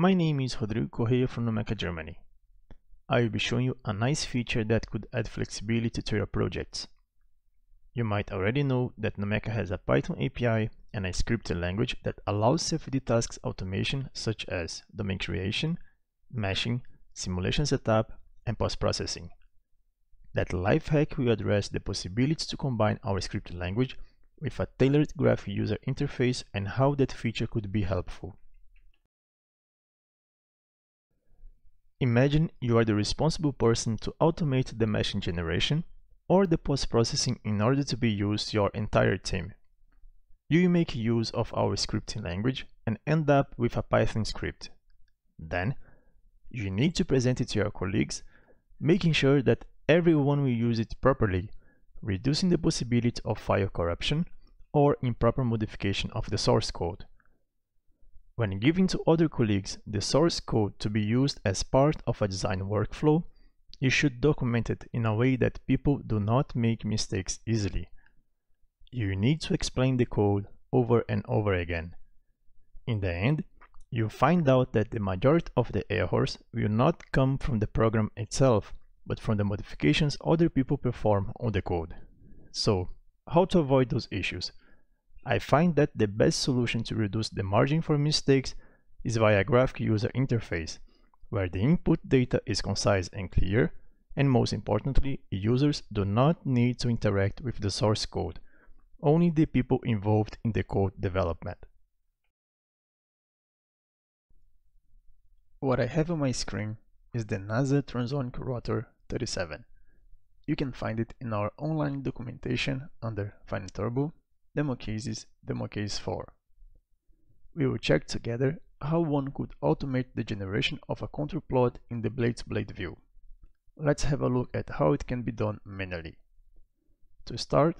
My name is Rodrigo Correia from NUMECA, Germany. I will be showing you a nice feature that could add flexibility to your projects. You might already know that NUMECA has a Python API and a scripting language that allows CFD tasks automation such as domain creation, meshing, simulation setup, and post-processing. That life hack will address the possibility to combine our scripting language with a tailored graphic user interface and how that feature could be helpful. Imagine you are the responsible person to automate the meshing generation or the post-processing in order to be used to your entire team. You will make use of our scripting language and end up with a Python script. Then, you need to present it to your colleagues, making sure that everyone will use it properly, reducing the possibility of file corruption or improper modification of the source code. When giving to other colleagues the source code to be used as part of a design workflow, you should document it in a way that people do not make mistakes easily. You need to explain the code over and over again. In the end, you'll find out that the majority of the errors will not come from the program itself, but from the modifications other people perform on the code. So, how to avoid those issues? I find that the best solution to reduce the margin for mistakes is via graphic user interface, where the input data is concise and clear, and most importantly, users do not need to interact with the source code, only the people involved in the code development. What I have on my screen is the NASA Transonic Rotor 37. You can find it in our online documentation under FineTurbo, Demo Cases, Demo Case 4. We will check together how one could automate the generation of a contour plot in the blade-to-blade view. Let's have a look at how it can be done manually. To start,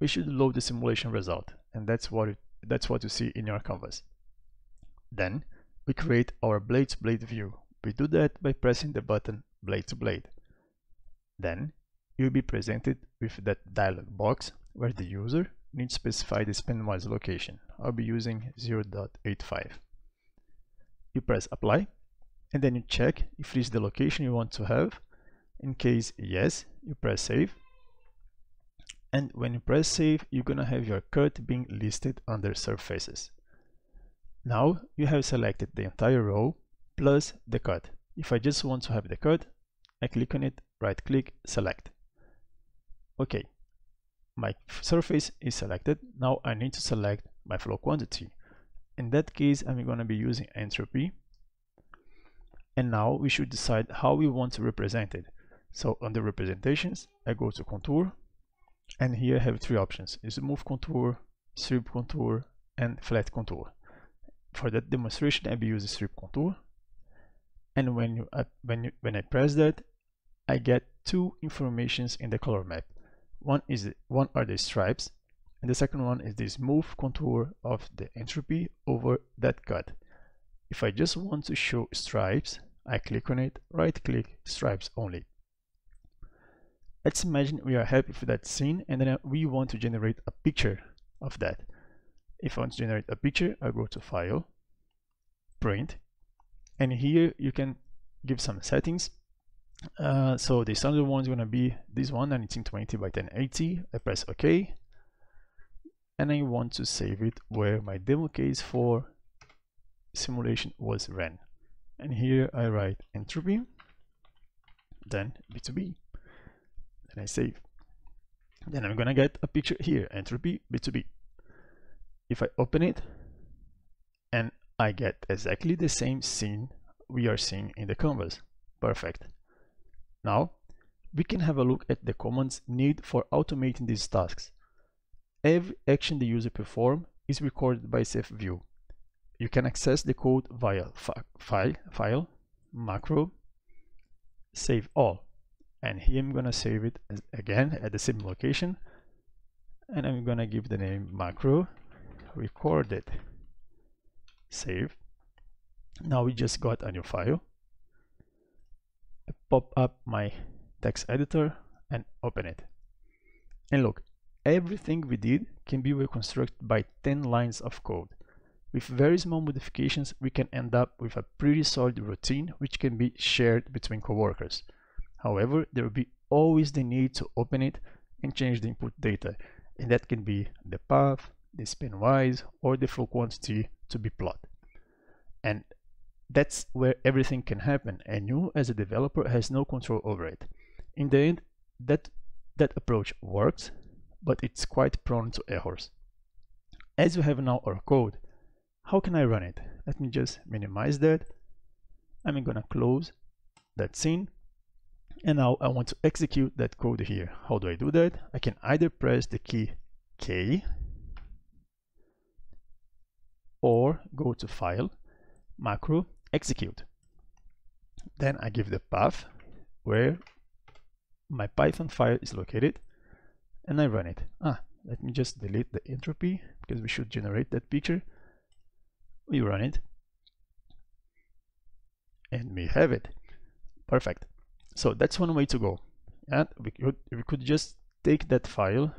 we should load the simulation result, and that's what you see in your canvas. Then, we create our blade-to-blade view. We do that by pressing the button Blade to Blade. Then, you'll be presented with that dialog box where the user needs to specify the span-wise location. I'll be using 0.85. You press Apply, and then you check if this is the location you want to have. In case yes, you press Save. And when you press Save, you're gonna have your cut being listed under Surfaces. Now, you have selected the entire row plus the cut. If I just want to have the cut, I click on it, right click, select. Okay, my surface is selected. Now I need to select my flow quantity. In that case, I'm going to be using entropy. And now we should decide how we want to represent it. So under representations, I go to contour, and here I have three options: is smooth contour, strip contour, and flat contour. For that demonstration, I'll be using strip contour. And when I press that, I get two informations in the color map. One are the stripes, and the second one is the smooth contour of the entropy over that cut. If I just want to show stripes, I click on it, right click, stripes only. Let's imagine we are happy with that scene, and then we want to generate a picture of that. If I want to generate a picture, I go to File, Print. And here you can give some settings. So the standard one is going to be this one, 1920 by 1080. I press OK. And I want to save it where my demo case for simulation was ran. And here I write entropy, then B2B. Then I save. Then I'm going to get a picture here, entropy B2B. If I open it, and I get exactly the same scene we are seeing in the canvas. Perfect. Now, we can have a look at the commands needed for automating these tasks. Every action the user performs is recorded by CFView. You can access the code via File, Macro, Save All. And here I'm going to save it again at the same location. And I'm going to give the name Macro Recorded. Save. Now we just got a new file. I pop up my text editor and open it. And look, everything we did can be reconstructed by 10 lines of code. With very small modifications, we can end up with a pretty solid routine which can be shared between coworkers. However, there will be always the need to open it and change the input data, and that can be the path, the spin-wise, or the flow quantity to be plotted. And that's where everything can happen, and you as a developer has no control over it. In the end, that approach works, but it's quite prone to errors. As we have now our code, how can I run it? Let me just minimize that. I'm gonna close that scene. And now I want to execute that code here. How do I do that? I can either press the key K or go to File, Macro, Execute. Then I give the path where my Python file is located and I run it. Let me just delete the entropy because we should generate that picture. We run it and we have it. Perfect. So that's one way to go, and we could just take that file,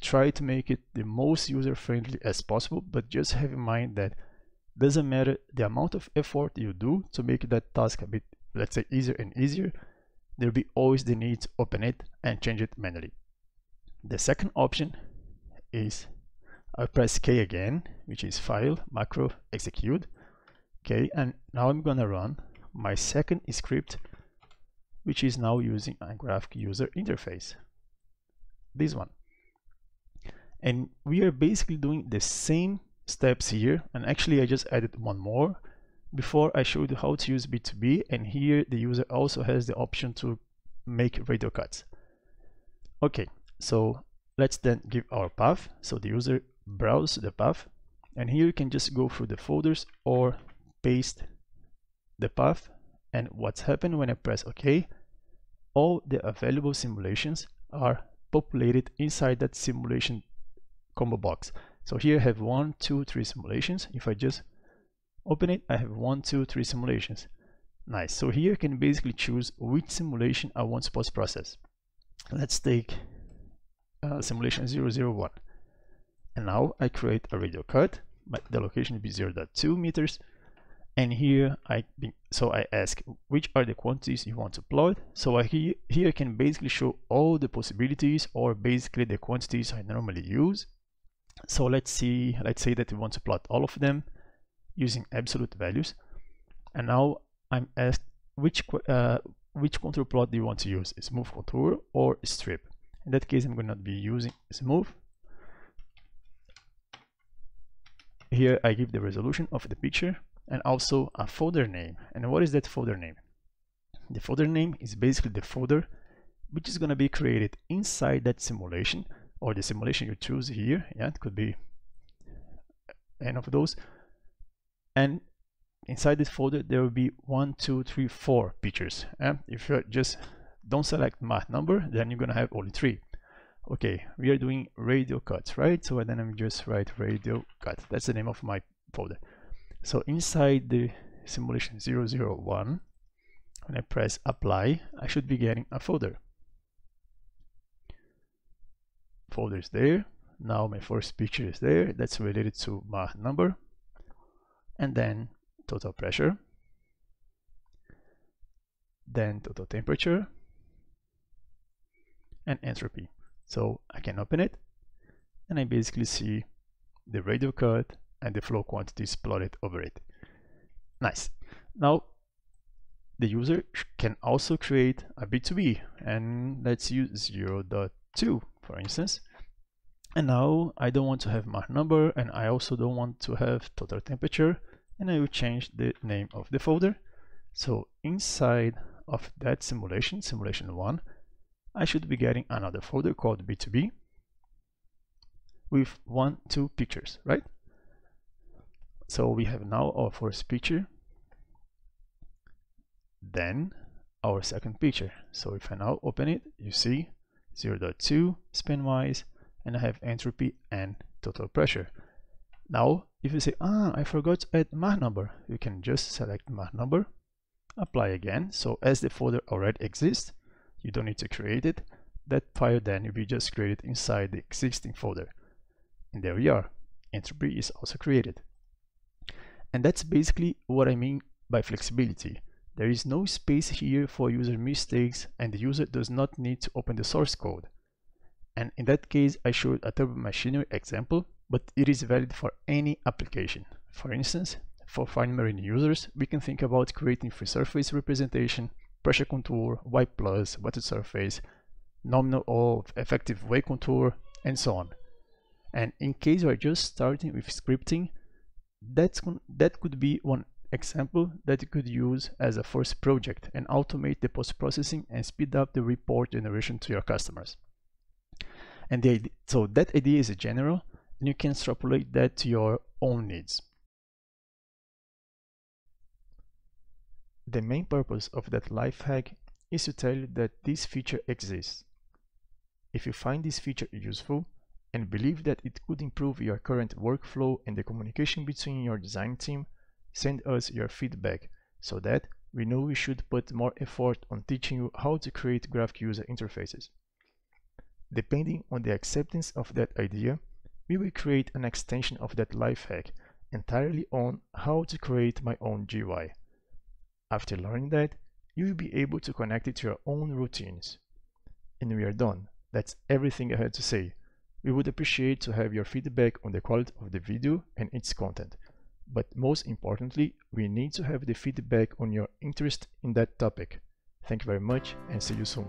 try to make it the most user-friendly as possible, but just have in mind that doesn't matter the amount of effort you do to make that task a bit, let's say, easier and easier, there'll be always the need to open it and change it manually. The second option is I press K again, which is File, Macro, Execute, K, and now I'm gonna run my second script, which is now using a graphic user interface, this one. And we are basically doing the same steps here, and actually I just added one more. Before I showed you how to use B2B, and here the user also has the option to make radio cuts. Okay, so let's then give our path. So the user browses the path, and here you can just go through the folders or paste the path. And what's happened when I press OK, all the available simulations are populated inside that simulation combo box. So here I have 1, 2, 3 simulations. If I just open it, I have 1, 2, 3 simulations. Nice. So here I can basically choose which simulation I want to post-process. Let's take simulation 001. And now I create a radio cut, but the location will be 0.2 meters. And here I ask which are the quantities you want to plot. So here I can basically show all the possibilities, or basically the quantities I normally use. So let's say that we want to plot all of them using absolute values. And now I'm asked which contour plot do you want to use, smooth contour or strip. In that case, I'm going to be using smooth. Here I give the resolution of the picture, and also a folder name. And what is that folder name? The folder name is basically the folder which is going to be created inside that simulation, or the simulation you choose here. Yeah, it could be any of those. And inside this folder there will be 1, 2, 3, 4 pictures. And if you just don't select math number, then you're going to have only 3. Okay, we are doing radio cuts, right? So then I'm just write radio cut. That's the name of my folder. So inside the simulation 001, when I press apply, I should be getting a folder. Folder is there. Now my first picture is there. That's related to Mach number. And then total pressure. Then total temperature. And entropy. So I can open it. And I basically see the radio cut and the flow quantities plotted over it. Nice. Now the user can also create a B2B, and let's use 0.2 for instance. And now I don't want to have Mach number, and I also don't want to have total temperature, and I will change the name of the folder. So inside of that simulation, simulation 1, I should be getting another folder called B2B with 1, 2 pictures, right? So we have now our first picture, then our second picture. So if I now open it, you see 0.2 spin-wise, and I have entropy and total pressure. Now, if you say, I forgot to add Mach number, you can just select Mach number, apply again. So as the folder already exists, you don't need to create it. That file then will be just created inside the existing folder. And there we are. Entropy is also created. And that's basically what I mean by flexibility. There is no space here for user mistakes, and the user does not need to open the source code. And in that case, I showed a turbo machinery example, but it is valid for any application. For instance, for fine marine users, we can think about creating free surface representation, pressure contour, Y plus, wetted surface, nominal or effective weight contour, and so on. And in case you are just starting with scripting, that could be one example that you could use as a first project and automate the post-processing and speed up the report generation to your customers. And so that idea is a general, and you can extrapolate that to your own needs. The main purpose of that life hack is to tell you that this feature exists. If you find this feature useful and believe that it could improve your current workflow and the communication between your design team, send us your feedback so that we know we should put more effort on teaching you how to create graphic user interfaces. Depending on the acceptance of that idea, we will create an extension of that life hack entirely on how to create my own GUI. After learning that, you will be able to connect it to your own routines. And we are done. That's everything I had to say. We would appreciate to have your feedback on the quality of the video and its content. But most importantly, we need to have the feedback on your interest in that topic. Thank you very much and see you soon.